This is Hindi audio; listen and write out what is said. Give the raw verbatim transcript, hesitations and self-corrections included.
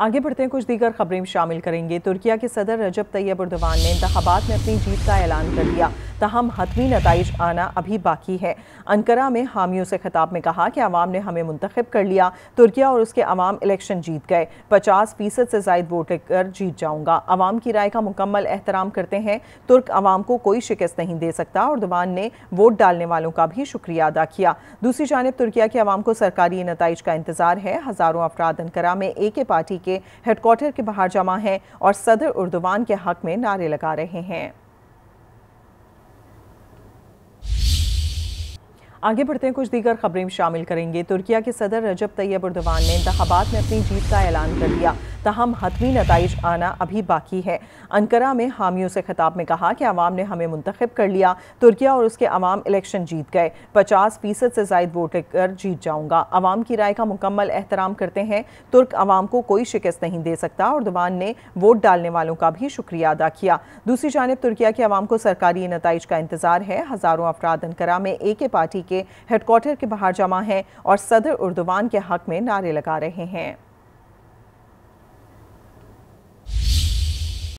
आगे बढ़ते हैं, कुछ दीगर खबरें शामिल करेंगे। तुर्किया के सदर रजब तैयब एर्दवान ने इंतखाबात में अपनी जीत का ऐलान कर दिया, ताहम हतमी नताइज आना अभी बाकी है। अंकरा में हामियों से खिताब में कहा कि आवाम ने हमें मुंतखब कर लिया, तुर्किया और उसके आवाम इलेक्शन जीत गए, पचास फीसद से ज़ायद वोट लेकर जीत जाऊँगा। आवाम की राय का मुकम्मल एहतराम करते हैं, तुर्क आवाम को कोई शिकस्त नहीं दे सकता। एर्दवान ने वोट डालने वालों का भी शुक्रिया अदा किया। दूसरी जानब तुर्किया के आवाम को सरकारी नताइज का इंतजार है। हज़ारों अफराद अंकरा में ए के पार्टी के हेडक्वार्टर के बाहर जमा हैं और सदर एर्दवान के हक में नारे लगा रहे हैं। आगे बढ़ते हैं, कुछ दीगर खबरें शामिल करेंगे। तुर्किया के सदर रजब तैयब एर्दवान ने इंतखाबात में अपनी जीत का ऐलान कर दिया, ताहम हतमी नताइज आना अभी बाकी है। अंकरा में हामियों से खिताब में कहा कि आवाम ने हमें मुंतखब कर लिया, तुर्किया और उसके आवाम इलेक्शन जीत गए, पचास फीसद से ज़ायद वोट लेकर जीत जाऊँगा। आवाम की राय का मुकम्मल एहतराम करते हैं, तुर्क आवाम को कोई शिकस्त नहीं दे सकता। एर्दवान ने वोट डालने वालों का भी शुक्रिया अदा किया। दूसरी जानब तुर्किया के आवाम को सरकारी नताइज का इंतजार है। हज़ारों अफराद अंकरा में ए के पार्टी के हेडक्वार्टर के बाहर जमा हैं और सदर एर्दवान के हक में नारे लगा रहे हैं।